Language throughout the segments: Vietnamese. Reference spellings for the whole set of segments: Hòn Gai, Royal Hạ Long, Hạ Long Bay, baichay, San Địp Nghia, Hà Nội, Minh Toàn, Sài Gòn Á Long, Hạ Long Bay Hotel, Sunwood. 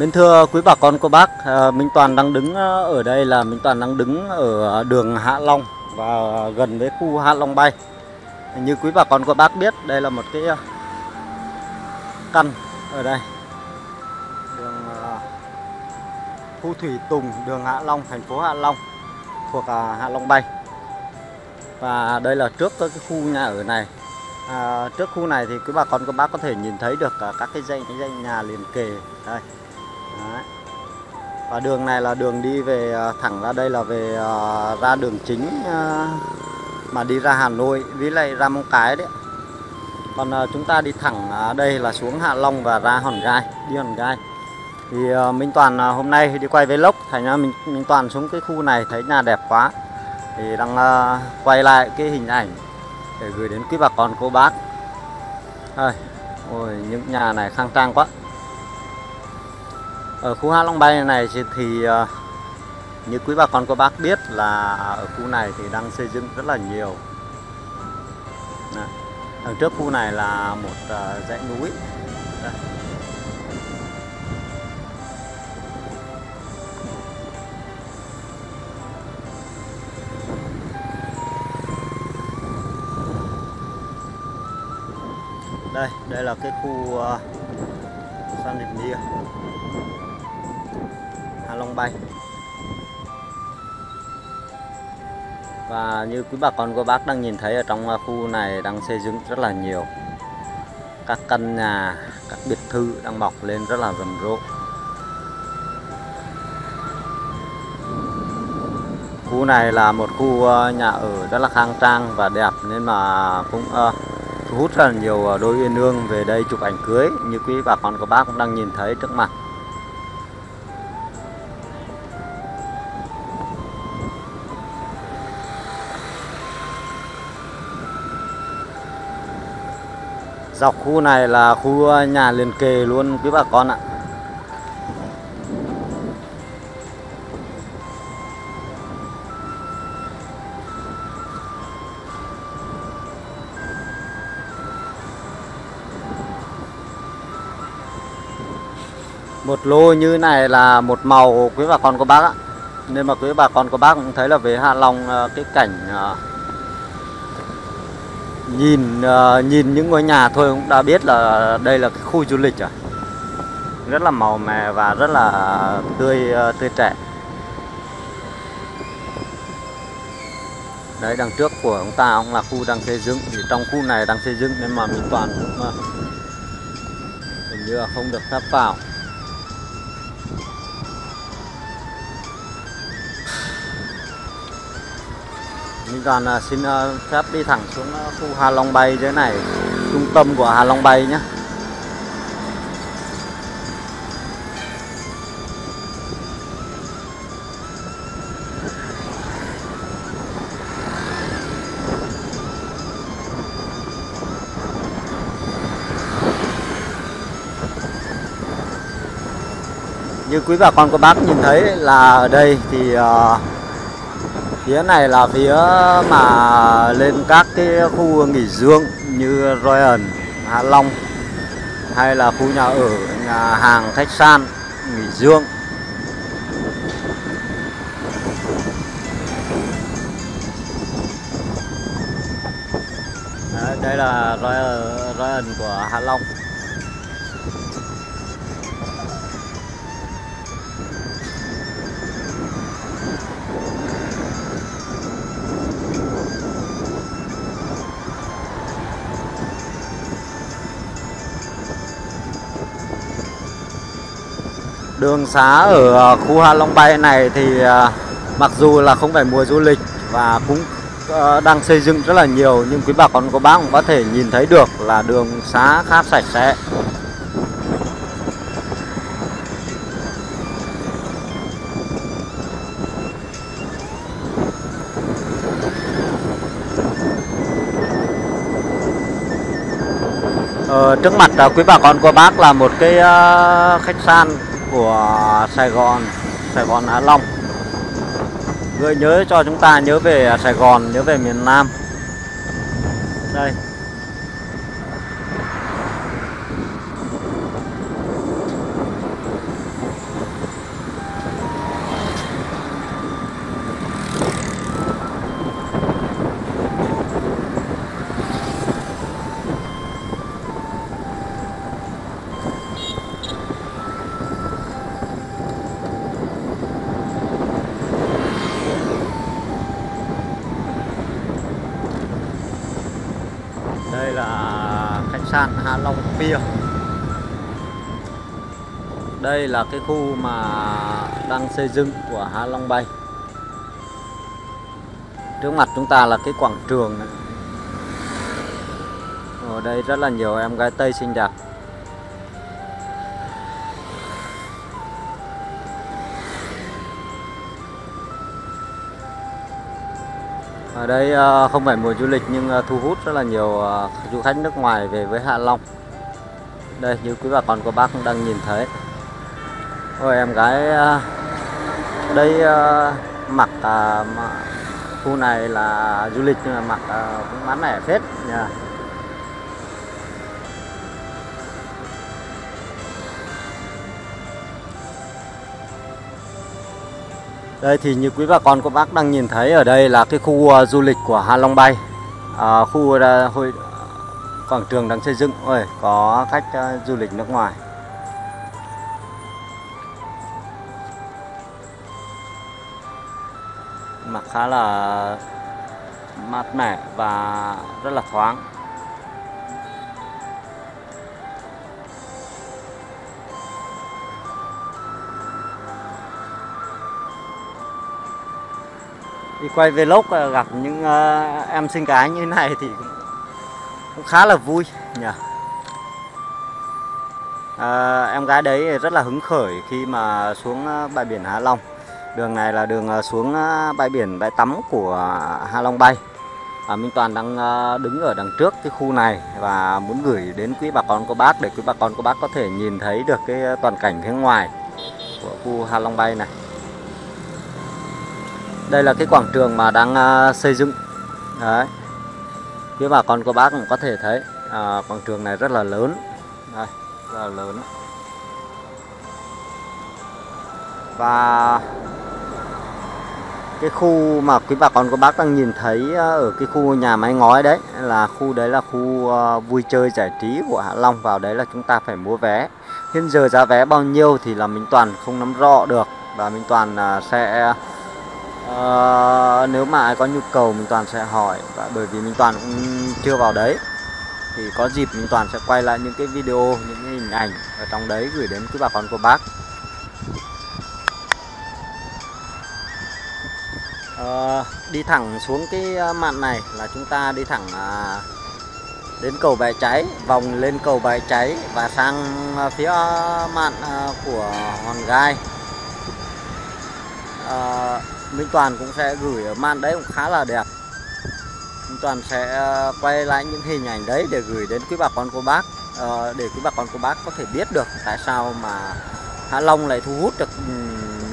Mến thưa quý bà con cô bác, Minh Toàn đang đứng ở đây là Minh Toàn đang đứng ở đường Hạ Long và gần với khu Hạ Long Bay. Như quý bà con cô bác biết, đây là một cái căn ở đây. Đường Khu Thủy Tùng, đường Hạ Long, thành phố Hạ Long, thuộc Hạ Long Bay. Và đây là trước cái khu nhà ở này. Trước khu này thì quý bà con cô bác có thể nhìn thấy được các cái dãy nhà liền kề đây. Đấy. Và đường này là đường đi về thẳng ra đây, là về ra đường chính mà đi ra Hà Nội với lại ra Móng Cái đấy. Còn chúng ta đi thẳng đây là xuống Hạ Long và ra Hòn Gai, đi Hòn Gai. Thì Minh Toàn hôm nay đi quay vlog, thành ra Minh Toàn xuống cái khu này thấy nhà đẹp quá thì đang quay lại cái hình ảnh để gửi đến quý bà con cô bác. Ôi, những nhà này khang trang quá. Ở khu Hạ Long Bay này thì như quý bà con cô bác biết là ở khu này thì đang xây dựng rất là nhiều. Đấy. Ở trước khu này là một dãy núi. Đây. Đây là cái khu San Địp Nghia, Hạ Long Bay. Và như quý bà con cô bác đang nhìn thấy, ở trong khu này đang xây dựng rất là nhiều các căn nhà, các biệt thự đang mọc lên rất là rầm rộ. Khu này là một khu nhà ở rất là khang trang và đẹp, nên mà cũng thu hút rất là nhiều đôi uyên ương về đây chụp ảnh cưới, như quý bà con cô bác cũng đang nhìn thấy trước mặt. Dọc khu này là khu nhà liền kề luôn quý bà con ạ. Một lô như này là một màu quý bà con cô bác ạ. Nên mà quý bà con cô bác cũng thấy là về Hạ Long cái cảnh nhìn những ngôi nhà thôi cũng đã biết là đây là cái khu du lịch rồi. Rất là màu mè và rất là tươi trẻ. Đấy, đằng trước của chúng ta cũng là khu đang xây dựng, thì trong khu này đang xây dựng nên mà Minh Toàn cũng hình như là không được phép vào. Minh Toàn xin phép đi thẳng xuống khu Hạ Long Bay dưới này, trung tâm của Hạ Long Bay nhé. Như quý bà con cô bác nhìn thấy là ở đây thì phía này là phía mà lên các cái khu nghỉ dưỡng như Royal Hạ Long, hay là khu nhà ở, nhà hàng, khách sạn, nghỉ dưỡng. Đấy, đây là Royal của Hạ Long. Đường xá ở khu Hạ Long Bay này thì mặc dù là không phải mùa du lịch và cũng đang xây dựng rất là nhiều, nhưng quý bà con cô bác cũng có thể nhìn thấy được là đường xá khá sạch sẽ. Trước mặt quý bà con cô bác là một cái khách sạn của Sài Gòn Á Long, gợi nhớ cho chúng ta nhớ về Sài Gòn, nhớ về miền Nam. Đây, Đây là khách sạn Hạ Long Pier. Đây là cái khu mà đang xây dựng của Hạ Long Bay. Trước mặt chúng ta là cái quảng trường này. Ở đây rất là nhiều em gái Tây xinh đẹp. Ở đây không phải mùa du lịch nhưng thu hút rất là nhiều du khách nước ngoài về với Hạ Long. Đây như quý bà con cô bác cũng đang nhìn thấy. Ôi em gái đây mặc khu này là du lịch nhưng mà mặc cũng bán lẻ phết nha. Đây thì như quý bà con cô bác đang nhìn thấy ở đây là cái khu du lịch của Hạ Long Bay, khu quảng trường đang xây dựng. Ôi, có khách du lịch nước ngoài. Mặc khá là mát mẻ và rất là thoáng. Đi quay vlog gặp những em xinh gái như thế này thì cũng khá là vui nhỉ. Em gái đấy rất là hứng khởi khi mà xuống bãi biển Hạ Long. Đường này là đường xuống bãi biển, bãi tắm của Hạ Long Bay. Minh Toàn đang đứng ở đằng trước cái khu này và muốn gửi đến quý bà con cô bác để quý bà con cô bác có thể nhìn thấy được cái toàn cảnh phía ngoài của khu Hạ Long Bay này. Đây là cái quảng trường mà đang xây dựng. Đấy, quý bà con cô bác cũng có thể thấy quảng trường này rất là lớn. Đây, rất là lớn. Và cái khu mà quý bà con cô bác đang nhìn thấy ở cái khu nhà mái ngói đấy, là khu đấy là khu vui chơi giải trí của Hạ Long. Vào đấy là chúng ta phải mua vé. Hiện giờ giá vé bao nhiêu thì là Minh Toàn không nắm rõ được. Và Minh Toàn sẽ nếu mà ai có nhu cầu Minh Toàn sẽ hỏi. Và bởi vì Minh Toàn cũng chưa vào đấy thì có dịp Minh Toàn sẽ quay lại những cái video, những cái hình ảnh ở trong đấy gửi đến quý bà con cô bác. Đi thẳng xuống cái mạn này là chúng ta đi thẳng đến cầu Bái Cháy, vòng lên cầu Bái Cháy và sang phía mạn của Hòn Gai. Minh Toàn cũng sẽ gửi ở mạn đấy, cũng khá là đẹp. Minh Toàn sẽ quay lại những hình ảnh đấy để gửi đến quý bà con cô bác, để quý bà con cô bác có thể biết được tại sao mà Hạ Long lại thu hút được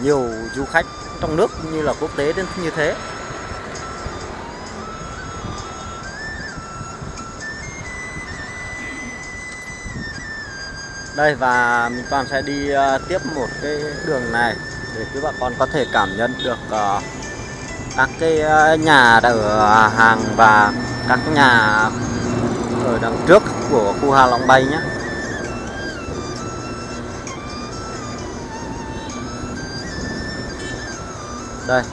nhiều du khách trong nước như là quốc tế đến như thế. Đây, và Minh Toàn sẽ đi tiếp một cái đường này để quý bà con có thể cảm nhận được các cái nhà ở hàng và các nhà ở đằng trước của khu Hạ Long Bay nhé. Đây,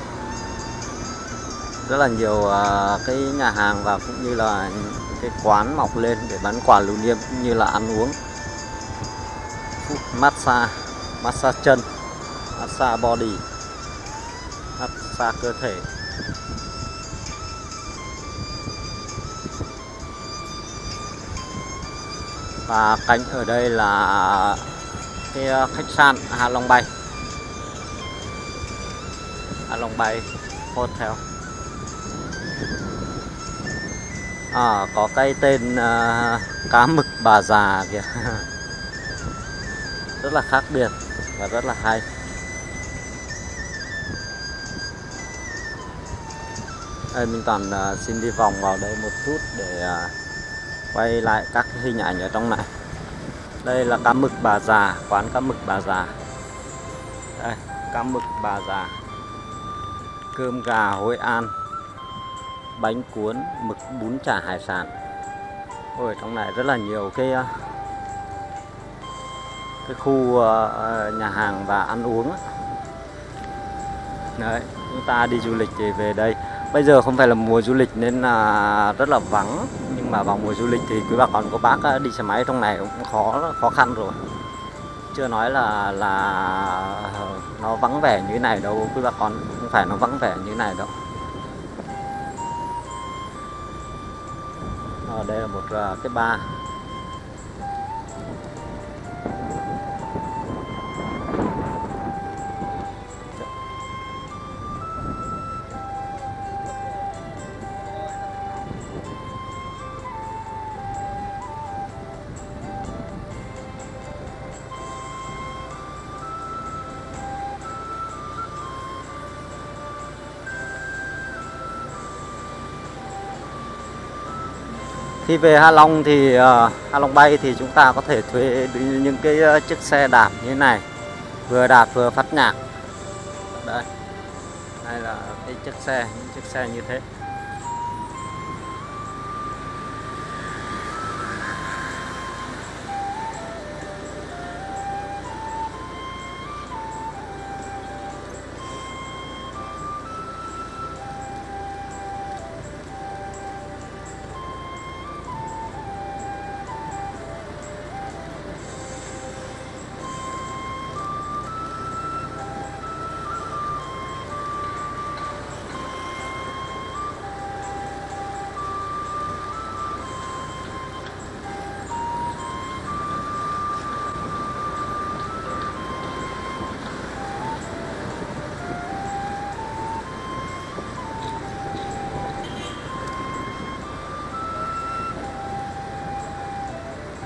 rất là nhiều cái nhà hàng và cũng như là cái quán mọc lên để bán quà lưu niệm cũng như là ăn uống, massage chân, massage body, massage cơ thể. Và cánh ở đây là cái khách sạn Hạ Long Bay, Hạ Long Bay Hotel. Có cái tên cá mực bà già kìa. Rất là khác biệt và rất là hay. Đây, Minh Toàn xin đi vòng vào đây một chút để quay lại các hình ảnh ở trong này. Đây là cá mực bà già, quán cá mực bà già. Đây, cá mực bà già, cơm gà Hội An, bánh cuốn, mực bún chả hải sản. Ôi, trong này rất là nhiều cái khu nhà hàng và ăn uống. Đấy, chúng ta đi du lịch thì về đây Bây giờ không phải là mùa du lịch nên là rất là vắng, nhưng mà vào mùa du lịch thì quý bà con cô bác đi xe máy trong này cũng khó khăn rồi. Chưa nói là nó vắng vẻ như thế này đâu, quý bà con, không phải nó vắng vẻ như thế này đâu. Đây là một cái bar. Khi về Hạ Long thì Hạ Long Bay thì chúng ta có thể thuê những cái chiếc xe đạp như thế này, vừa đạp vừa phát nhạc. Đây, đây là cái chiếc xe, những chiếc xe như thế.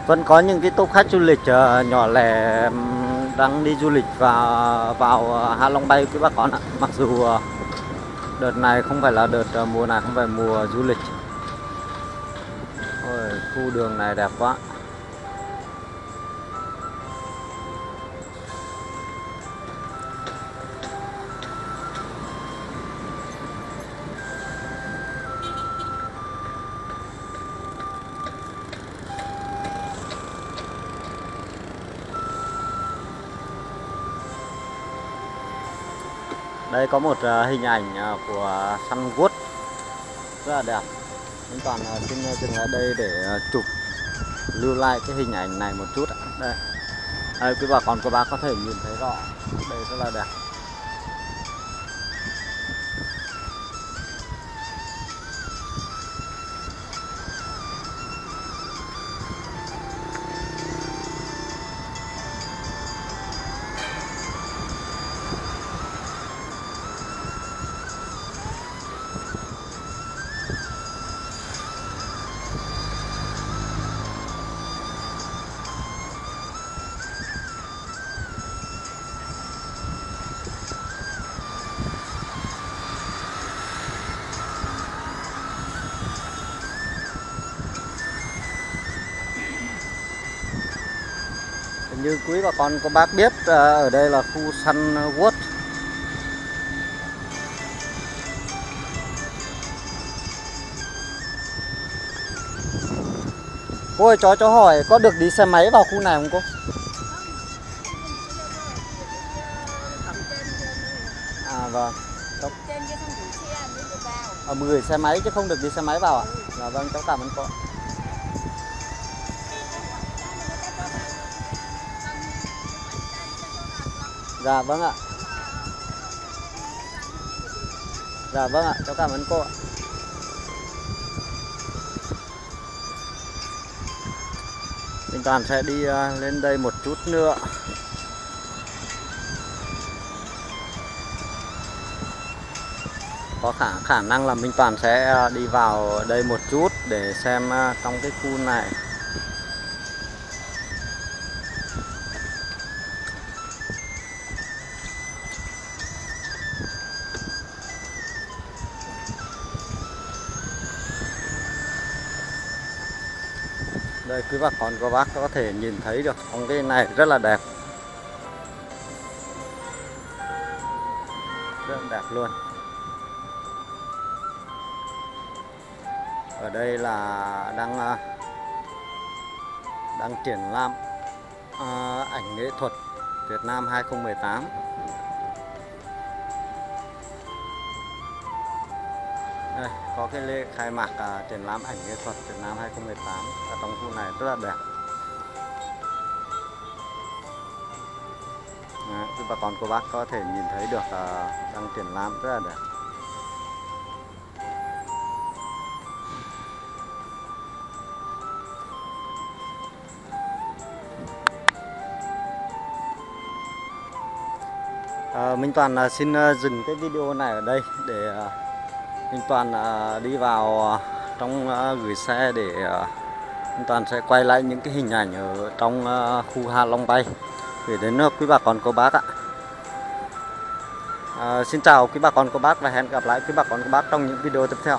Vẫn có những cái tốp khách du lịch nhỏ lẻ đang đi du lịch và vào Hạ Long Bay quý bà con ạ. Mặc dù đợt này không phải là đợt mùa này, không phải mùa du lịch. Ôi, khu đường này đẹp quá. Đây có một hình ảnh của Sunwood rất là đẹp. Minh Toàn xin dừng ở đây để chụp lưu lại cái hình ảnh này một chút. Đây, đây quý bà con cô bác có thể nhìn thấy rõ, đây rất là đẹp. Như quý bà con cô bác biết, ở đây là khu Sunwood. Cô ơi, cháu hỏi có được đi xe máy vào khu này không cô? À vâng. À, mình gửi xe máy chứ không được đi xe máy vào à? À vâng, cháu cảm ơn cô. Dạ vâng ạ. Dạ vâng ạ, cháu cảm ơn cô ạ. Minh Toàn sẽ đi lên đây một chút nữa. Có khả năng là Minh Toàn sẽ đi vào đây một chút để xem trong cái khu này. Đây quý bà con cô bác có thể nhìn thấy được trong cái này rất là đẹp. Rất đẹp luôn. Ở đây là đang triển lãm ảnh nghệ thuật Việt Nam 2018. Đây, có cái lễ khai mạc triển lãm ảnh nghệ thuật Việt Nam 2018 ở trong khu này rất là đẹp. Đấy, bà con cô bác có thể nhìn thấy được đang triển lãm rất là đẹp. Minh Toàn xin dừng cái video này ở đây để Minh Toàn đi vào trong gửi xe để Minh Toàn sẽ quay lại những cái hình ảnh ở trong khu Hạ Long Bay để đến quý bà con cô bác ạ. Xin chào quý bà con cô bác và hẹn gặp lại quý bà con cô bác trong những video tiếp theo.